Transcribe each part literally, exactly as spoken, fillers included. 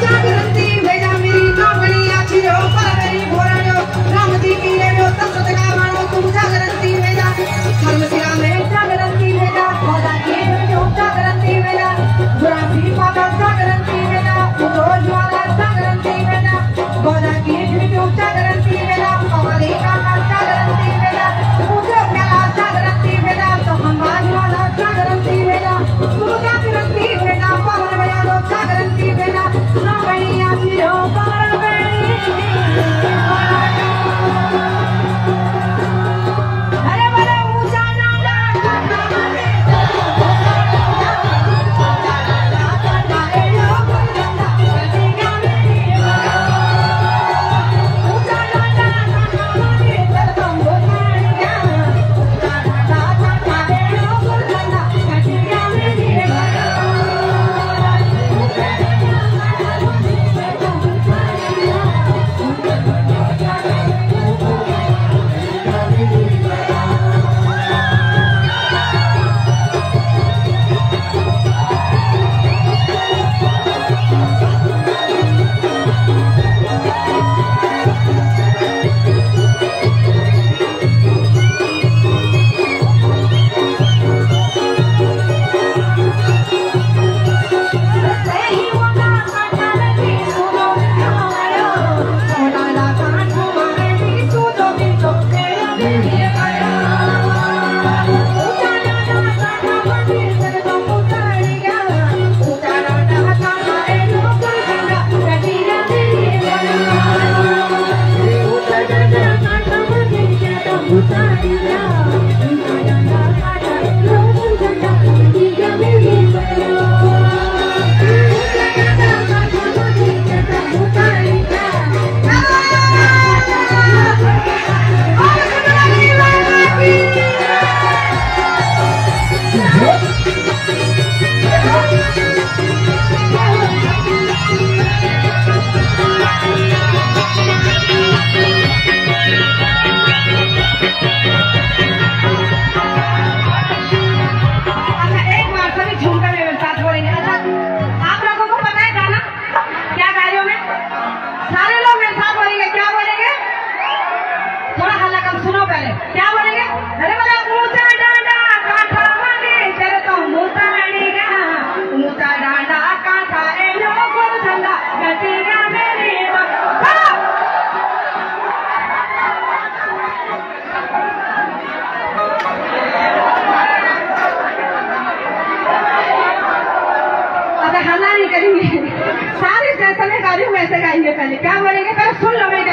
ऊंचा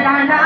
डांडा